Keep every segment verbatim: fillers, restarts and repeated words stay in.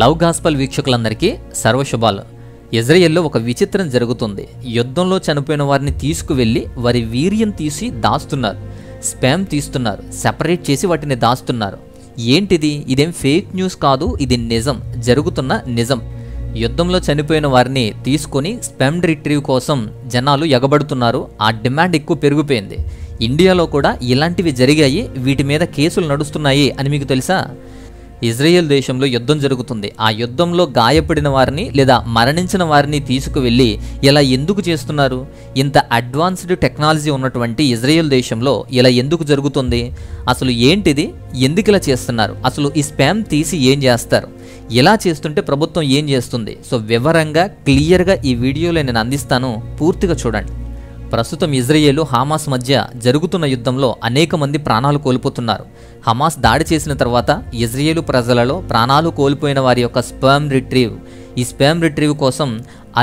Love gospel వీక్షకులందరికీ సర్వశుభాలు. ఇజ్రాయెల్లో ఒక విచిత్రం జరుగుతుంది. యుద్ధంలో చనిపోయిన వారిని తీసుకువెళ్ళి వారి వీర్యం తీసి దాస్తున్నారు, స్పామ్ తీస్తున్నారు, సెపరేట్ చేసి వాటిని దాస్తున్నారు. ఏంటిది? ఇదేం ఫేక్ న్యూస్ కాదు, ఇది నిజం, జరుగుతున్న నిజం. యుద్ధంలో చనిపోయిన వారిని తీసుకొని స్పామ్ రిట్రీవ్ కోసం జనాలు ఎగబడుతున్నారు. ఆ డిమాండ్ ఎక్కువ పెరిగిపోయింది. ఇండియాలో కూడా ఇలాంటివి జరిగాయి, వీటి మీద కేసులు నడుస్తున్నాయి అని మీకు తెలుసా? ఇజ్రాయెల్ దేశంలో యుద్ధం జరుగుతుంది. ఆ యుద్ధంలో గాయపడిన వారిని లేదా మరణించిన వారిని తీసుకువెళ్ళి ఇలా ఎందుకు చేస్తున్నారు? ఇంత అడ్వాన్స్డ్ టెక్నాలజీ ఉన్నటువంటి ఇజ్రాయెల్ దేశంలో ఇలా ఎందుకు జరుగుతుంది? అసలు ఏంటిది? ఎందుకు ఇలా చేస్తున్నారు? అసలు ఈ స్పామ్ తీసి ఏం చేస్తారు? ఇలా చేస్తుంటే ప్రభుత్వం ఏం చేస్తుంది? సో వివరంగా క్లియర్గా ఈ వీడియోలో నేను అందిస్తాను, పూర్తిగా చూడండి. ప్రస్తుతం ఇజ్రాయేలు హమాస్ మధ్య జరుగుతున్న యుద్ధంలో అనేక మంది ప్రాణాలు కోల్పోతున్నారు. హమాస్ దాడి చేసిన తర్వాత ఇజ్రాయేలు ప్రజలలో ప్రాణాలు కోల్పోయిన వారి యొక్క స్పామ్ రిట్రీవ్, ఈ స్పామ్ రిట్రీవ్ కోసం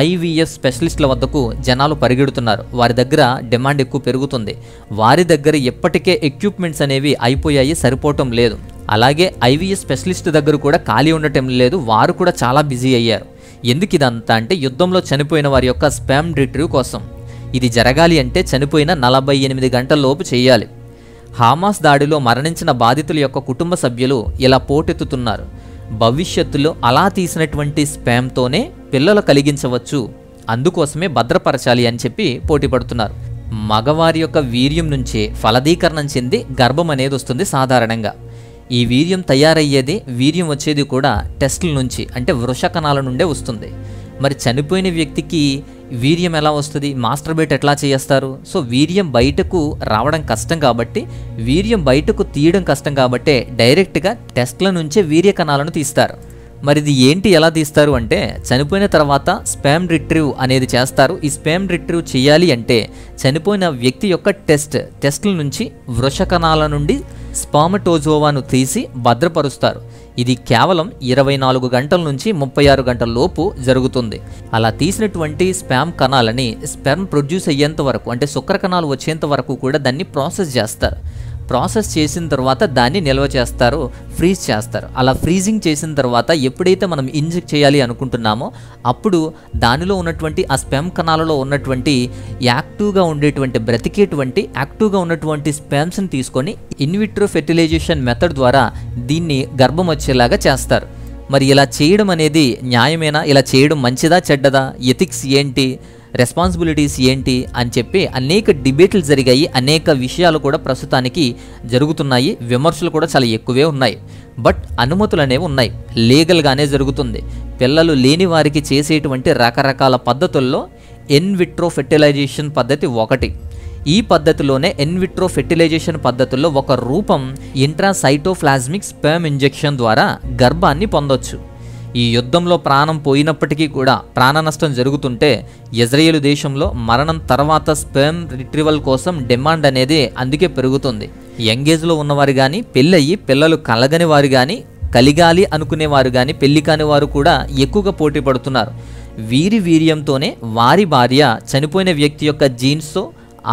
ఐవీఎఫ్ స్పెషలిస్టుల వద్దకు జనాలు పరిగెడుతున్నారు. వారి దగ్గర డిమాండ్ ఎక్కువ పెరుగుతుంది. వారి దగ్గర ఇప్పటికే ఎక్విప్మెంట్స్ అనేవి అయిపోయాయి, సరిపోవటం లేదు. అలాగే ఐవీఎఫ్ స్పెషలిస్ట్ దగ్గర కూడా ఖాళీ ఉండటం లేదు, వారు కూడా చాలా బిజీ అయ్యారు. ఎందుకు ఇదంతా అంటే యుద్ధంలో చనిపోయిన వారి యొక్క స్పామ్ రిట్రీవ్ కోసం. ఇది జరగాలి అంటే చనిపోయిన నలభై ఎనిమిది గంటలలోపు చేయాలి. హమాస్ దాడిలో మరణించిన బాధితుల యొక్క కుటుంబ సభ్యులు ఇలా పోటెత్తుతున్నారు. భవిష్యత్తులో అలా తీసినటువంటి స్పామ్తోనే పిల్లలు కలిగించవచ్చు, అందుకోసమే భద్రపరచాలి అని చెప్పి పోటీ పడుతున్నారు. మగవారి యొక్క వీర్యం నుంచే ఫలదీకరణం చెంది గర్భం అనేది వస్తుంది సాధారణంగా. ఈ వీర్యం తయారయ్యేది, వీర్యం వచ్చేది కూడా టెస్టుల నుంచి, అంటే వృష కణాల నుండే వస్తుంది. మరి చనిపోయిన వ్యక్తికి వీర్యం ఎలా వస్తుంది? మాస్టర్బేట్ ఎట్లా చేస్తారు? సో వీర్యం బయటకు రావడం కష్టం కాబట్టి, వీర్యం బయటకు తీయడం కష్టం కాబట్టే డైరెక్ట్గా టెస్ట్ల నుంచే వీర్య కణాలను తీస్తారు. మరి ఇది ఏంటి, ఎలా తీస్తారు అంటే చనిపోయిన తర్వాత స్పామ్ రిట్రీవ్ అనేది చేస్తారు. ఈ స్పామ్ రిట్రీవ్ చేయాలి అంటే చనిపోయిన వ్యక్తి యొక్క టెస్ట్ టెస్ట్ల నుంచి వృష కణాల నుండి స్పామటోజోవాను తీసి భద్రపరుస్తారు. ఇది కేవలం ఇరవై నాలుగు గంటల నుంచి ముప్పై ఆరు గంటల లోపు జరుగుతుంది. అలా తీసినటువంటి స్పామ్ కణాలని స్పెర్మ్ ప్రొడ్యూస్ అయ్యేంత వరకు, అంటే శుక్ర కణాలు వచ్చేంత వరకు కూడా దాన్ని ప్రాసెస్ చేస్తారు. ప్రాసెస్ చేసిన తర్వాత దాన్ని నిల్వ చేస్తారు, ఫ్రీజ్ చేస్తారు. అలా ఫ్రీజింగ్ చేసిన తర్వాత ఎప్పుడైతే మనం ఇంజెక్ట్ చేయాలి అనుకుంటున్నామో అప్పుడు దానిలో ఉన్నటువంటి ఆ స్పెమ్ కణాలలో ఉన్నటువంటి యాక్టివ్గా ఉండేటువంటి బ్రతికేటువంటి యాక్టివ్గా ఉన్నటువంటి స్పెమ్స్ని తీసుకొని ఇన్విట్రో ఫెర్టిలైజేషన్ మెథడ్ ద్వారా దీన్ని గర్భం వచ్చేలాగా చేస్తారు. మరి ఇలా చేయడం అనేది న్యాయమేనా? ఇలా చేయడం మంచిదా చెడ్డదా? ఎథిక్స్ ఏంటి? రెస్పాన్సిబిలిటీస్ ఏంటి అని చెప్పి అనేక డిబేట్లు జరిగాయి. అనేక విషయాలు కూడా ప్రస్తుతానికి జరుగుతున్నాయి. విమర్శలు కూడా చాలా ఎక్కువే ఉన్నాయి. బట్ అనుమతులు అనేవి ఉన్నాయి, లీగల్గానే జరుగుతుంది. పిల్లలు లేని వారికి చేసేటువంటి రకరకాల పద్ధతుల్లో ఇన్విట్రో ఫెర్టిలైజేషన్ పద్ధతి ఒకటి. ఈ పద్ధతిలోనే ఇన్విట్రో ఫెర్టిలైజేషన్ పద్ధతుల్లో ఒక రూపం ఇంట్రాసైటోప్లాస్మిక్ స్పెర్మ్ ఇంజెక్షన్ ద్వారా గర్భాన్ని పొందొచ్చు. ఈ యుద్ధంలో ప్రాణం పోయినప్పటికీ కూడా, ప్రాణ నష్టం జరుగుతుంటే ఇజ్రాయేల్ దేశంలో మరణం తర్వాత స్పెర్మ్ రిట్రీవల్ కోసం డిమాండ్ అనేది అందుకే పెరుగుతుంది. యంగేజ్లో ఉన్నవారు కానీ, పెళ్ళయ్యి పిల్లలు కలగని వారు కానీ, కలిగాలి అనుకునేవారు కానీ, పెళ్లి కాని వారు కూడా ఎక్కువగా పోటీ పడుతున్నారు. వీరి వీర్యంతోనే వారి భార్య చనిపోయిన వ్యక్తి యొక్క జీన్స్తో,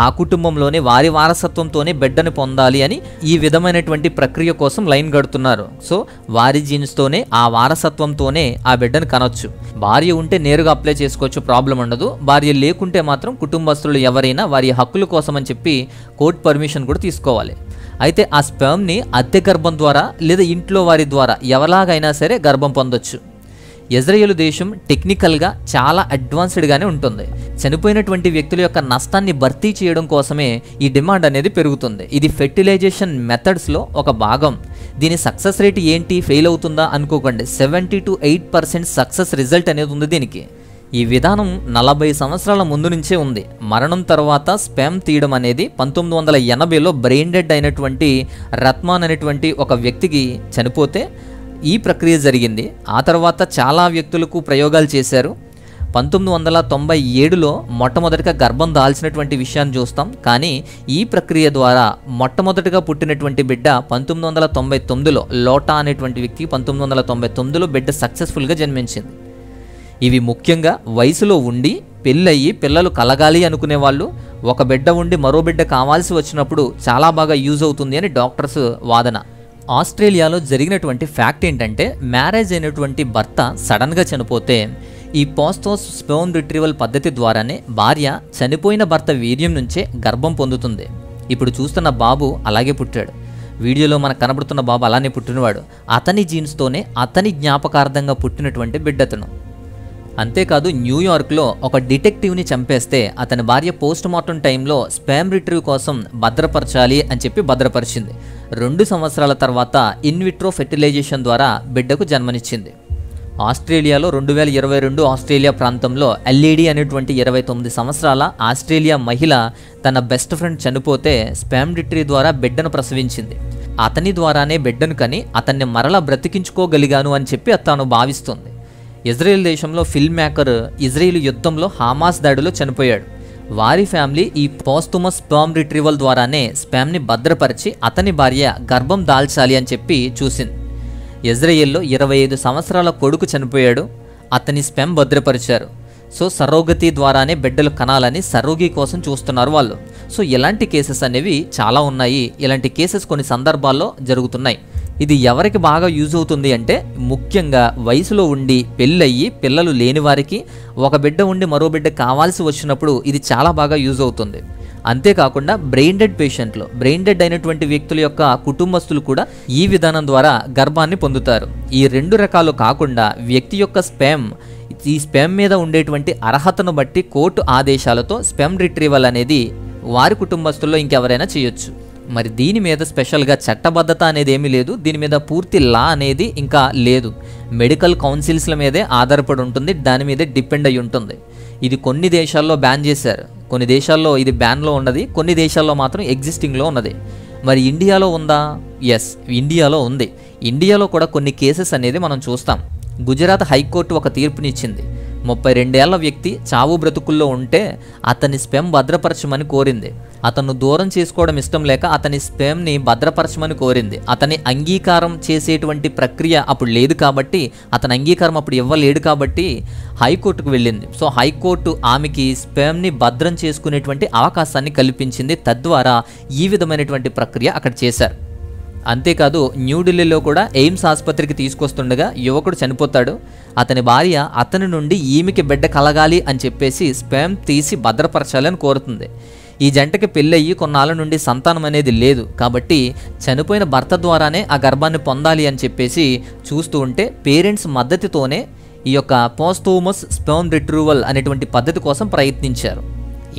ఆ కుటుంబంలోనే వారి వారసత్వంతోనే బిడ్డను పొందాలి అని ఈ విధమైనటువంటి ప్రక్రియ కోసం లైన్ కడుతున్నారు. సో వారి జీన్స్తోనే, ఆ వారసత్వంతోనే ఆ బిడ్డను కనొచ్చు. భార్య ఉంటే నేరుగా అప్లై చేసుకోవచ్చు, ప్రాబ్లం ఉండదు. భార్య లేకుంటే మాత్రం కుటుంబస్తులు ఎవరైనా వారి హక్కుల కోసం అని చెప్పి కోర్టు పర్మిషన్ కూడా తీసుకోవాలి. అయితే ఆ స్పెర్మ్ని అద్దె గర్భం ద్వారా లేదా ఇంట్లో వారి ద్వారా ఎవలాగైనా సరే గర్భం పొందొచ్చు. ఇజ్రాయేల్ దేశం టెక్నికల్గా చాలా అడ్వాన్స్డ్గానే ఉంటుంది. చనిపోయినటువంటి వ్యక్తుల యొక్క నష్టాన్ని భర్తీ చేయడం కోసమే ఈ డిమాండ్ అనేది పెరుగుతుంది. ఇది ఫెర్టిలైజేషన్ మెథడ్స్లో ఒక భాగం. దీని సక్సెస్ రేట్ ఏంటి, ఫెయిల్ అవుతుందా అనుకోకండి. Seventy to eight percent success result అనేది ఉంది దీనికి. ఈ విధానం నలభై సంవత్సరాల ముందు నుంచే ఉంది. మరణం తర్వాత స్పామ్ తీయడం అనేది పంతొమ్మిది వందల ఎనభైలో బ్రెయిన్ డెడ్ అయినటువంటి రత్మాన్ అనేటువంటి ఒక వ్యక్తికి చనిపోతే ఈ ప్రక్రియ జరిగింది. ఆ తర్వాత చాలా వ్యక్తులకు ప్రయోగాలు చేశారు. పంతొమ్మిది వందల తొంభై ఏడులో మొట్టమొదటిగా గర్భం దాల్చినటువంటి విషయాన్ని చూస్తాం. కానీ ఈ ప్రక్రియ ద్వారా మొట్టమొదటిగా పుట్టినటువంటి బిడ్డ పంతొమ్మిది వందల తొంభై తొమ్మిదిలో లోటా అనేటువంటి వ్యక్తికి పంతొమ్మిది వందల తొంభై తొమ్మిదిలో బిడ్డ సక్సెస్ఫుల్గా జన్మించింది. ఇవి ముఖ్యంగా వయసులో ఉండి పెళ్ళయ్యి పిల్లలు కలగాలి అనుకునే వాళ్ళు, ఒక బిడ్డ ఉండి మరో బిడ్డ కావాల్సి వచ్చినప్పుడు చాలా బాగా యూజ్ అవుతుంది అని డాక్టర్స్ వాదన. ఆస్ట్రేలియాలో జరిగినటువంటి ఫ్యాక్ట్ ఏంటంటే మ్యారేజ్ అయినటువంటి భర్త సడన్ గా చనిపోతే ఈ పోస్టోస్ స్పెర్మ్ రిట్రీవల్ పద్ధతి ద్వారానే భార్య చనిపోయిన భర్త వీర్యం నుంచే గర్భం పొందుతుంది. ఇప్పుడు చూస్తున్న బాబు అలాగే పుట్టాడు. వీడియోలో మనకు కనబడుతున్న బాబు అలానే పుట్టినవాడు. అతని జీన్స్ తోనే అతని జ్ఞాపకార్థంగా పుట్టినటువంటి బిడ్డతను. అంతేకాదు న్యూయార్క్లో ఒక డిటెక్టివ్ని చంపేస్తే అతని భార్య పోస్ట్మార్టం టైంలో స్పెర్మ్ రిట్రీవ్ కోసం భద్రపరచాలి అని చెప్పి భద్రపరిచింది. రెండు సంవత్సరాల తర్వాత ఇన్విట్రో ఫెర్టిలైజేషన్ ద్వారా బిడ్డకు జన్మనిచ్చింది. ఆస్ట్రేలియాలో రెండు వేల ఇరవై రెండు ఆస్ట్రేలియా ప్రాంతంలో ఎల్ఈడి అనేటువంటి ఇరవై తొమ్మిది సంవత్సరాల ఆస్ట్రేలియా మహిళ తన బెస్ట్ ఫ్రెండ్ చనిపోతే స్పెర్మ్ రిట్రీవ్ ద్వారా బిడ్డను ప్రసవించింది. అతని ద్వారానే బిడ్డను కని అతన్ని మరలా బ్రతికించుకోగలిగాను అని చెప్పి తాను భావిస్తుంది. ఇజ్రాయెల్ దేశంలో ఫిల్మ్ మేకర్ ఇజ్రాయెల్ యుద్ధంలో హమాస్ దాడిలో చనిపోయాడు. వారి ఫ్యామిలీ ఈ పోస్టుమస్ స్పెర్మ్ రిట్రీవల్ ద్వారానే స్పెర్మ్ని భద్రపరిచి అతని భార్య గర్భం దాల్చాలి అని చెప్పి చూసింది. ఇజ్రాయెల్లో ఇరవై ఐదు సంవత్సరాల కొడుకు చనిపోయాడు. అతని స్పెర్మ్ భద్రపరిచారు. సో సరోగతి ద్వారానే బిడ్డలు కనాలని సరోగి కోసం చూస్తున్నారు వాళ్ళు. సో ఇలాంటి కేసెస్ అనేవి చాలా ఉన్నాయి. ఇలాంటి కేసెస్ కొన్ని సందర్భాల్లో జరుగుతున్నాయి. ఇది ఎవరికి బాగా యూజ్ అవుతుంది అంటే ముఖ్యంగా వయసులో ఉండి పెళ్ళయ్యి పిల్లలు లేని వారికి, ఒక బిడ్డ ఉండి మరో బిడ్డ కావాల్సి వచ్చినప్పుడు ఇది చాలా బాగా యూజ్ అవుతుంది. అంతేకాకుండా బ్రెయిన్ డెడ్ పేషెంట్లు, బ్రెయిన్ డెడ్ అయినటువంటి వ్యక్తుల యొక్క కుటుంబస్తులు కూడా ఈ విధానం ద్వారా గర్భాన్ని పొందుతారు. ఈ రెండు రకాలు కాకుండా వ్యక్తి యొక్క స్పెర్మ్, ఈ స్పెర్మ్ మీద ఉండేటువంటి అర్హతను బట్టి కోర్టు ఆదేశాలతో స్పెర్మ్ రిట్రీవల్ అనేది వారి కుటుంబస్తుల్లో ఇంకెవరైనా చేయొచ్చు. మరి దీని మీద స్పెషల్గా చట్టబద్ధత అనేది ఏమీ లేదు. దీని మీద పూర్తి లా అనేది ఇంకా లేదు. మెడికల్ కౌన్సిల్స్ల మీదే ఆధారపడి ఉంటుంది, దాని మీదే డిపెండ్ అయి ఉంటుంది. ఇది కొన్ని దేశాల్లో బ్యాన్ చేశారు, కొన్ని దేశాల్లో ఇది బ్యాన్లో ఉన్నది, కొన్ని దేశాల్లో మాత్రం ఎగ్జిస్టింగ్లో ఉన్నది. మరి ఇండియాలో ఉందా? ఎస్, ఇండియాలో ఉంది. ఇండియాలో కూడా కొన్ని కేసెస్ అనేది మనం చూస్తాం. గుజరాత్ హైకోర్టు ఒక తీర్పునిచ్చింది. ముప్పై రెండేళ్ల వ్యక్తి చావు బ్రతుకుల్లో ఉంటే అతని స్పెర్మ్ భద్రపరచమని కోరింది. అతను దూరం చేసుకోవడం ఇష్టం లేక అతని స్పెర్మ్ని భద్రపరచమని కోరింది. అతని అంగీకారం చేసేటువంటి ప్రక్రియ అప్పుడు లేదు కాబట్టి, అతని అంగీకారం అప్పుడు ఇవ్వలేడు కాబట్టి హైకోర్టుకు వెళ్ళింది. సో హైకోర్టు ఆమెకి స్పెర్మ్ని భద్రం చేసుకునేటువంటి అవకాశాన్ని కల్పించింది. తద్వారా ఈ విధమైనటువంటి ప్రక్రియ అక్కడ చేశారు. అంతేకాదు న్యూఢిల్లీలో కూడా ఎయిమ్స్ ఆసుపత్రికి తీసుకొస్తుండగా యువకుడు చనిపోతాడు. అతని భార్య అతని నుండి ఈమెకి బిడ్డ కలగాలి అని చెప్పేసి స్పెర్మ్ తీసి భద్రపరచాలని కోరుతుంది. ఈ జంటకి పెళ్ళయ్యి కొన్నాళ్ళ నుండి సంతానం అనేది లేదు కాబట్టి చనిపోయిన భర్త ద్వారానే ఆ గర్భాన్ని పొందాలి అని చెప్పేసి చూస్తూ ఉంటే పేరెంట్స్ మద్దతుతోనే ఈ యొక్క పోస్టోమస్ స్పెర్మ్ రిట్రీవల్ అనేటువంటి పద్ధతి కోసం ప్రయత్నించారు.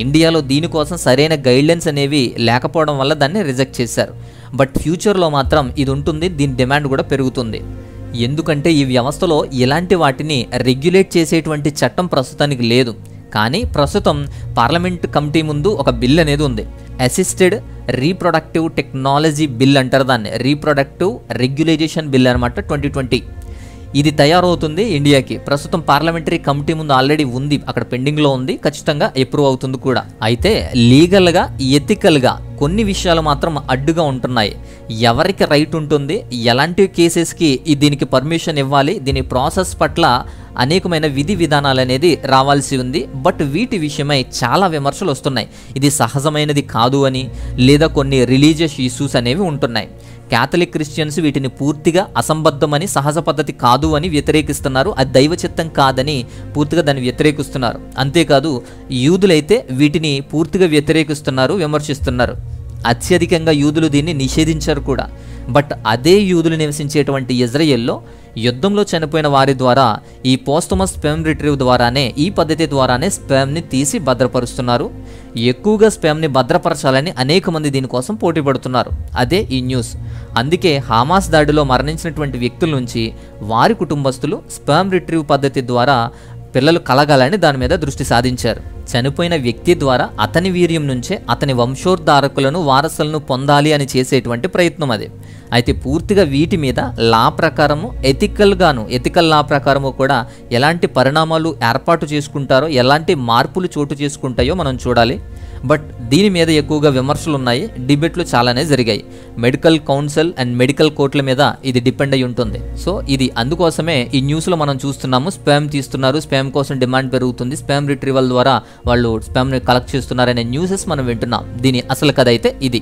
ఇండియాలో దీనికోసం సరైన గైడ్లైన్స్ అనేవి లేకపోవడం వల్ల దాన్ని రిజెక్ట్ చేశారు. బట్ ఫ్యూచర్లో మాత్రం ఇది ఉంటుంది, దీని డిమాండ్ కూడా పెరుగుతుంది. ఎందుకంటే ఈ వ్యవస్థలో ఇలాంటి వాటిని రెగ్యులేట్ చేసేటువంటి చట్టం ప్రస్తుతానికి లేదు. కానీ ప్రస్తుతం పార్లమెంట్ కమిటీ ముందు ఒక బిల్ అనేది ఉంది. అసిస్టెడ్ రీప్రొడక్టివ్ టెక్నాలజీ బిల్ అంటారు దాన్ని, రీప్రొడక్టివ్ రెగ్యులైజేషన్ బిల్ అనమాట ట్వంటీ ట్వంటీ. ఇది తయారవుతుంది ఇండియాకి. ప్రస్తుతం పార్లమెంటరీ కమిటీ ముందు ఆల్రెడీ ఉంది, అక్కడ పెండింగ్లో ఉంది, ఖచ్చితంగా అప్రూవ్ అవుతుంది కూడా. అయితే లీగల్గా ఎథికల్గా కొన్ని విషయాలు మాత్రం అడ్డుగా ఉంటున్నాయి. ఎవరికి రైట్ ఉంటుంది, ఎలాంటి కేసెస్కి దీనికి పర్మిషన్ ఇవ్వాలి, దీని ప్రాసెస్ పట్ల అనేకమైన విధి విధానాలు అనేది రావాల్సి ఉంది. బట్ వీటి విషయమై చాలా విమర్శలు వస్తున్నాయి. ఇది సహజమైనది కాదు అని, లేదా కొన్ని రిలీజియస్ ఇష్యూస్ అనేవి ఉంటున్నాయి. క్యాథలిక్ క్రిస్టియన్స్ వీటిని పూర్తిగా అసంబద్ధమని, సహజ పద్ధతి కాదు అని వ్యతిరేకిస్తున్నారు. అది దైవ చిత్తం కాదని పూర్తిగా దాన్ని వ్యతిరేకిస్తున్నారు. అంతేకాదు యూదులైతే వీటిని పూర్తిగా వ్యతిరేకిస్తున్నారు, విమర్శిస్తున్నారు. అత్యధికంగా యూదులు దీన్ని నిషేధించారు కూడా. బట్ అదే యూదులు నివసించేటువంటి ఇజ్రాయెల్లో యుద్ధంలో చనిపోయిన వారి ద్వారా ఈ పోస్టమస్ స్పెర్మ్ రిట్రీవ్ ద్వారానే, ఈ పద్ధతి ద్వారానే స్పెర్మ్ని తీసి భద్రపరుస్తున్నారు. ఎక్కువగా స్పెర్మ్ని భద్రపరచాలని అనేక మంది దీనికోసం పోటీ పడుతున్నారు. అదే ఈ న్యూస్. అందుకే హమాస్ దాడిలో మరణించినటువంటి వ్యక్తుల నుంచి వారి కుటుంబస్తులు స్పెర్మ్ రిట్రీవ్ పద్ధతి ద్వారా పిల్లలు కలగాలని దాని మీద దృష్టి సాధించారు. చనిపోయిన వ్యక్తి ద్వారా అతని వీర్యం నుంచే అతని వంశోద్ధారకులను, వారసులను పొందాలి అని చేసేటువంటి ప్రయత్నం అది. అయితే పూర్తిగా వీటి మీద లా ప్రకారము, ఎథికల్గాను, ఎథికల్ లా ప్రకారము కూడా ఎలాంటి పరిణామాలు ఏర్పాటు చేసుకుంటారో, ఎలాంటి మార్పులు చోటు చేసుకుంటాయో మనం చూడాలి. బట్ దీని మీద ఎక్కువగా విమర్శలు ఉన్నాయి, డిబేట్లు చాలానే జరిగాయి. మెడికల్ కౌన్సిల్ అండ్ మెడికల్ కోర్టుల మీద ఇది డిపెండ్ అయి ఉంటుంది. సో ఇది అందుకోసమే ఈ న్యూస్లో మనం చూస్తున్నాము. స్పెర్మ్ తీస్తున్నారు, స్పెర్మ్ కోసం డిమాండ్ పెరుగుతుంది, స్పెర్మ్ రిట్రీవల్ ద్వారా వాళ్ళు స్పెర్మ్ని కలెక్ట్ చేస్తున్నారనే న్యూసెస్ మనం వింటున్నాం. దీని అసలు కథ అయితే ఇది.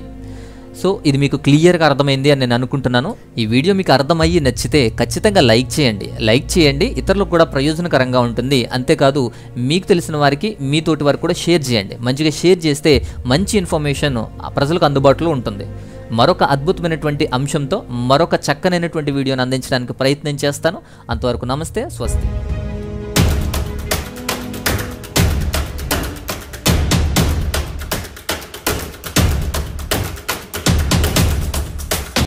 సో ఇది మీకు క్లియర్గా అర్థమైంది అని నేను అనుకుంటున్నాను। ఈ వీడియో మీకు అర్థమయ్యి నచ్చితే ఖచ్చితంగా లైక్ చేయండి లైక్ చేయండి ఇతరులకు కూడా ప్రయోజనకరంగా ఉంటుంది। అంతేకాదు మీకు తెలిసిన వారికి మీ తోటి వారికి కూడా షేర్ చేయండి। మంచిగా షేర్ చేస్తే మంచి ఇన్ఫర్మేషన్ ప్రజలకు అందుబాటులో ఉంటుంది। మరొక అద్భుతమైనటువంటి అంశంతో మరొక చక్కనైనటువంటి వీడియోని అందించడానికి ప్రయత్నం చేస్తాను। అంతవరకు నమస్తే, స్వస్తి।